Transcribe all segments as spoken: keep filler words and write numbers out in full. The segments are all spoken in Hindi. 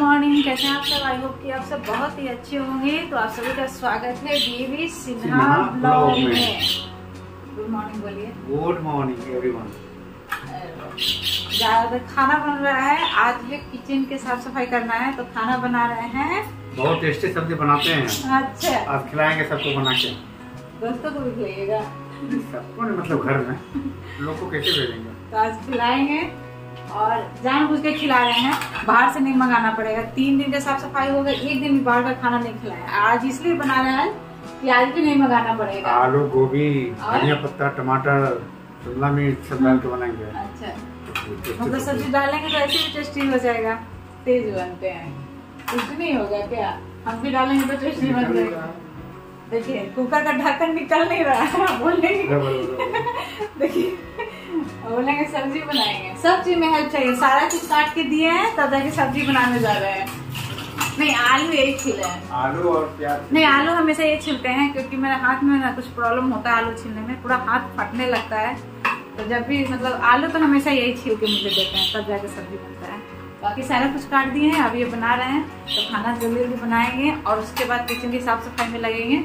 मॉर्निंग, कैसे हैं आप सब। आई होप कि आप सब बहुत ही अच्छे होंगे। तो आप सभी का स्वागत है डीवी सिन्हा ब्लॉग में। गुड मॉर्निंग बोलिए। Good morning everyone. ज्यादा खाना बन रहा है, आज है किचन के साफ सफाई करना है तो खाना बना रहे हैं। बहुत टेस्टी सब्जी बनाते हैं। अच्छा, आप खिलाएंगे सबको बना के, दोस्तों को भी खिलाइएगा। सबको नहीं, मतलब घर में लोग को कैसे भेजेंगे, तो आज खिलाएंगे और जानबूझ के खिला रहे हैं, बाहर से नहीं मंगाना पड़ेगा। तीन दिन का साफ सफाई होगा, एक दिन बाहर का खाना नहीं खिलाया। आज इसलिए बना रहे हैं कि आज भी नहीं मंगाना पड़ेगा। आलू, गोभी, धनिया पत्ता, टमाटर, शिमला मिर्च सब डाल के बनाएंगे। अच्छा, मतलब सब्जी डालेंगे तो ऐसे भी टेस्टी हो जाएगा। तेज बनते हैं, कुछ नहीं होगा क्या, हम भी डालेंगे तो टेस्टी बन जाएगा। देखिए कुकर का ढक्कन निकल नहीं रहा है। बोलेंगे देखिए बोलेंगे सब्जी बनाएंगे, सब्जी में हेल्प चाहिए। सारा कुछ काट के दिए हैं तब जाके सब्जी बनाने जा रहे हैं। नहीं, आलू यही छिले हैं, आलू और प्याज। नहीं, आलू हमेशा ये छिलते हैं क्योंकि मेरे हाथ में ना कुछ प्रॉब्लम होता है, आलू छिलने में पूरा हाथ फटने लगता है। तो जब भी मतलब आलू तो हमेशा यही छील के मुझे देते हैं, तब जाके सब्जी बनता है। बाकी सारा कुछ काट दिए हैं, अब ये बना रहे हैं तो खाना जल्दी जल्दी बनाएंगे और उसके बाद किचन की साफ सफाई में लगेंगे।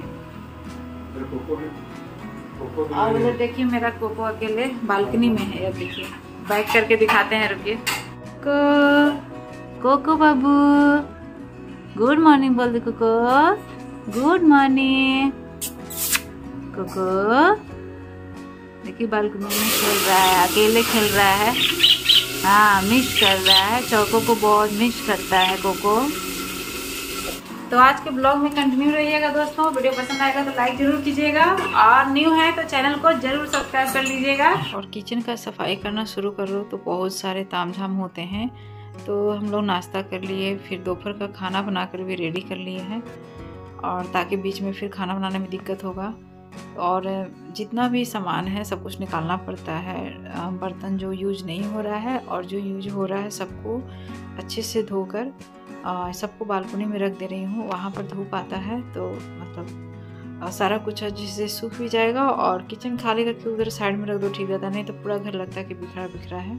और उधर देखिए मेरा कोको अकेले बालकनी में है। देखिए बैक करके दिखाते हैं, रुकिए। को कोको बाबू गुड मॉर्निंग बोल दे। Coco good morning. कोको देखिए बालकनी में खेल रहा है, अकेले खेल रहा है। हाँ, मिस कर रहा है, चौको को बहुत मिस करता है कोको। तो आज के ब्लॉग में कंटिन्यू रहिएगा दोस्तों। वीडियो पसंद आएगा तो लाइक जरूर कीजिएगा और न्यू है तो चैनल को जरूर सब्सक्राइब कर लीजिएगा। और किचन का सफाई करना शुरू करो तो बहुत सारे तामझाम होते हैं। तो हम लोग नाश्ता कर लिए, फिर दोपहर का खाना बनाकर भी रेडी कर लिए हैं, और ताकि बीच में फिर खाना बनाने में दिक्कत होगा। और जितना भी सामान है सब कुछ निकालना पड़ता है। बर्तन जो यूज नहीं हो रहा है और जो यूज हो रहा है सबको अच्छे से धोकर सबको बालकनी में रख दे रही हूँ। वहाँ पर धूप आता है तो मतलब सारा कुछ अच्छे से सूख भी जाएगा। और किचन खाली करके उधर साइड में रख दो ठीक रहता है, नहीं तो पूरा घर लगता है कि बिखरा बिखरा है।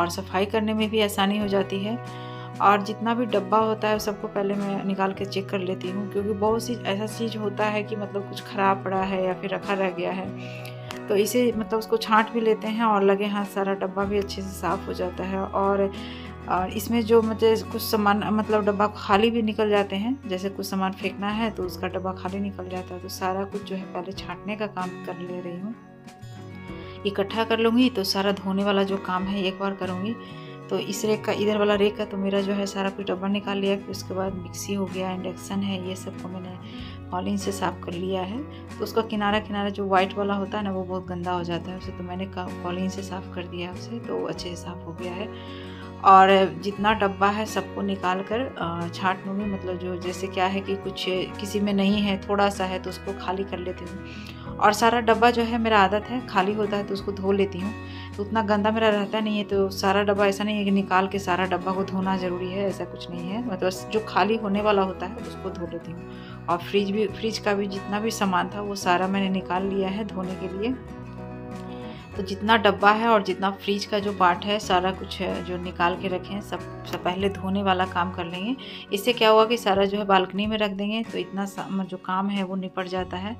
और सफाई करने में भी आसानी हो जाती है। और जितना भी डब्बा होता है सबको पहले मैं निकाल के चेक कर लेती हूँ, क्योंकि बहुत सी ऐसा चीज़ होता है कि मतलब कुछ ख़राब पड़ा है या फिर रखा रह गया है, तो इसे मतलब उसको छांट भी लेते हैं और लगे हाथ सारा डब्बा भी अच्छे से साफ़ हो जाता है। और और इसमें जो मतलब कुछ सामान मतलब डब्बा खाली भी निकल जाते हैं, जैसे कुछ सामान फेंकना है तो उसका डब्बा खाली निकल जाता है। तो सारा कुछ जो है पहले छांटने का काम कर ले रही हूँ। इकट्ठा कर लूँगी तो सारा धोने वाला जो काम है एक बार करूँगी। तो इस रेक का, इधर वाला रेक का तो मेरा जो है सारा कुछ डब्बा निकाल लिया। फिर उसके बाद मिक्सी हो गया, इंडक्शन है, ये सबको मैंने मॉलिन से साफ़ कर लिया है। तो उसका किनारा किनारा जो वाइट वाला होता है ना, वो बहुत गंदा हो जाता है, उसे तो मैंने मॉलिन से साफ़ कर दिया उसे, तो अच्छे से साफ़ हो गया है। और जितना डब्बा है सबको निकाल कर छांट लूँगी। मतलब जो जैसे क्या है कि कुछ किसी में नहीं है, थोड़ा सा है तो उसको खाली कर लेती हूँ। और सारा डब्बा जो है मेरा आदत है, खाली होता है तो उसको धो लेती हूँ, तो उतना गंदा मेरा रहता नहीं है। तो सारा डब्बा ऐसा नहीं है कि निकाल के सारा डब्बा को धोना ज़रूरी है, ऐसा कुछ नहीं है। मतलब जो खाली होने वाला होता है उसको धो लेती हूँ। और फ्रिज भी, फ्रिज का भी जितना भी सामान था वो सारा मैंने निकाल लिया है धोने के लिए। तो जितना डब्बा है और जितना फ्रिज का जो पार्ट है सारा कुछ जो निकाल के रखे हैं सब सब पहले धोने वाला काम कर लेंगे। इससे क्या हुआ कि सारा जो है बालकनी में रख देंगे तो इतना जो काम है वो निपट जाता है।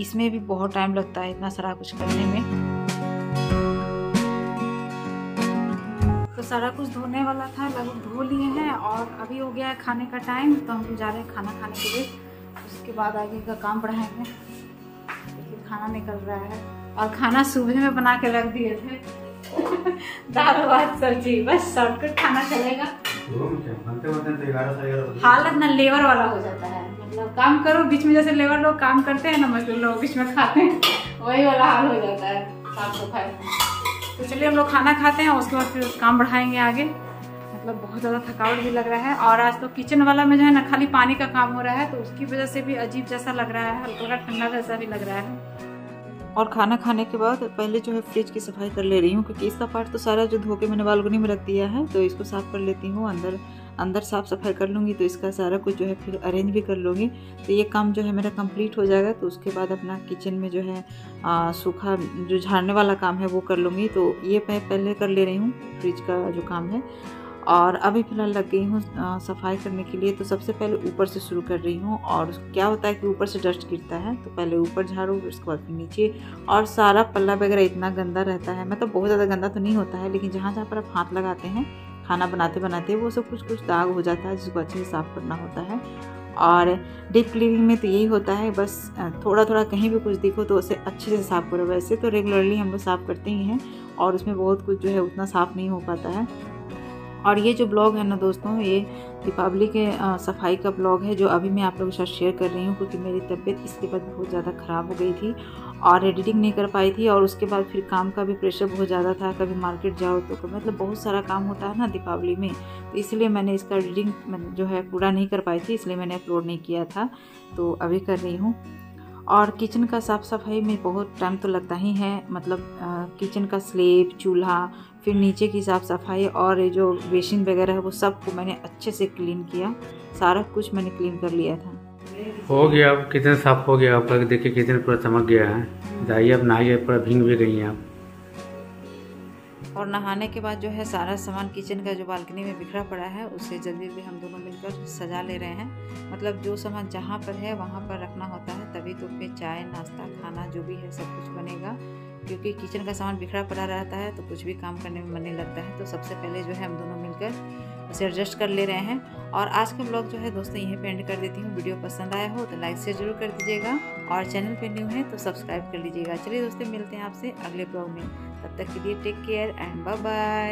इसमें भी बहुत टाइम लगता है इतना सारा कुछ करने में। तो सारा कुछ धोने वाला था, लगभग धो लिए हैं। और अभी हो गया है खाने का टाइम, तो हम जा रहे हैं खाना खाने के लिए। उसके बाद आगे का काम बढ़ाएंगे। देखिए खाना निकल रहा है और खाना सुबह में बना के रख दिए थे दाल भात सब्जी, बस शॉर्टकट खाना चलेगा। हालत ना लेबर वाला हो जाता है, मतलब काम करो बीच में, जैसे लेबर लोग काम करते हैं ना, मजदूर लोग बीच में खाते हैं, वही वाला हाल हो जाता है साफ सफाई में। तो चलिए हम लोग खाना खाते हैं, उसके बाद फिर काम बढ़ाएंगे आगे। मतलब बहुत ज़्यादा थकावट भी लग रहा है। और आज तो किचन वाला में जो है ना खाली पानी का काम हो रहा है, तो उसकी वजह से भी अजीब जैसा लग रहा है, हल्का ठंडा जैसा भी लग रहा है। और खाना खाने के बाद पहले जो है फ्रिज की सफाई कर ले रही हूँ, क्योंकि इसका पार्ट तो सारा जो धो के मैंने बालकनी में रख दिया है, तो इसको साफ़ कर लेती हूँ। अंदर अंदर साफ़ सफाई कर लूँगी तो इसका सारा कुछ जो है फिर अरेंज भी कर लूँगी। तो ये काम जो है मेरा कंप्लीट हो जाएगा। तो उसके बाद अपना किचन में जो है आ, सूखा जो झाड़ने वाला काम है वो कर लूँगी। तो ये मैं पहले कर ले रही हूँ फ्रिज का जो काम है। और अभी फिलहाल लग गई हूँ सफाई करने के लिए। तो सबसे पहले ऊपर से शुरू कर रही हूँ। और क्या होता है कि ऊपर से डस्ट गिरता है तो पहले ऊपर झाड़ू, उसके बाद फिर नीचे। और सारा पल्ला वगैरह इतना गंदा रहता है, मतलब बहुत ज़्यादा गंदा तो नहीं होता है, लेकिन जहाँ जहाँ पर आप हाथ लगाते हैं खाना बनाते बनाते वो सब कुछ कुछ दाग हो जाता है, जिसको अच्छे से साफ़ करना होता है। और डीप क्लीनिंग में तो यही होता है, बस थोड़ा थोड़ा कहीं भी कुछ देखो तो उसे अच्छे से साफ़ करो। वैसे तो रेगुलरली हम लोग साफ़ करते ही हैं और उसमें बहुत कुछ जो है उतना साफ़ नहीं हो पाता है। और ये जो ब्लॉग है ना दोस्तों, ये दीपावली के सफाई का ब्लॉग है जो अभी मैं आप लोगों के साथ शेयर कर रही हूँ, क्योंकि मेरी तबीयत इसके बाद बहुत ज़्यादा ख़राब हो गई थी और एडिटिंग नहीं कर पाई थी। और उसके बाद फिर काम का भी प्रेशर बहुत ज़्यादा था, कभी मार्केट जाओ तो मतलब बहुत सारा काम होता है ना दीपावली में, तो इसलिए मैंने इसका एडिटिंग जो है पूरा नहीं कर पाई थी, इसलिए मैंने अपलोड नहीं किया था, तो अभी कर रही हूँ। और किचन का साफ़ सफाई में बहुत टाइम तो लगता ही है, मतलब किचन का स्लेब, चूल्हा, फिर नीचे की साफ़ सफाई और ये जो बेसिन वगैरह है वो सब को मैंने अच्छे से क्लीन किया, सारा कुछ मैंने क्लीन कर लिया था। हो गया, अब किचन साफ़ हो गया, आपका देखिए किचन पूरा चमक गया है। जाइए अब नहाइए, पूरा भींग भी गई हैं आप। और नहाने के बाद जो है सारा सामान किचन का जो बालकनी में बिखरा पड़ा है उसे जल्दी भी हम दोनों मिलकर सजा ले रहे हैं। मतलब जो सामान जहाँ पर है वहाँ पर रखना होता है, तभी तो फिर चाय नाश्ता खाना जो भी है सब कुछ बनेगा, क्योंकि किचन का सामान बिखरा पड़ा रहता है तो कुछ भी काम करने में मन नहीं लगता है। तो सबसे पहले जो है हम दोनों मिलकर उसे एडजस्ट कर ले रहे हैं। और आज का ब्लॉग जो है दोस्तों यहीं पे एंड कर देती हूँ। वीडियो पसंद आया हो तो लाइक से जरूर कर दीजिएगा और चैनल पे न्यू है तो सब्सक्राइब कर लीजिएगा। चलिए दोस्तों, मिलते हैं आपसे अगले ब्लॉग में, तब तक के लिए take care and bye bye.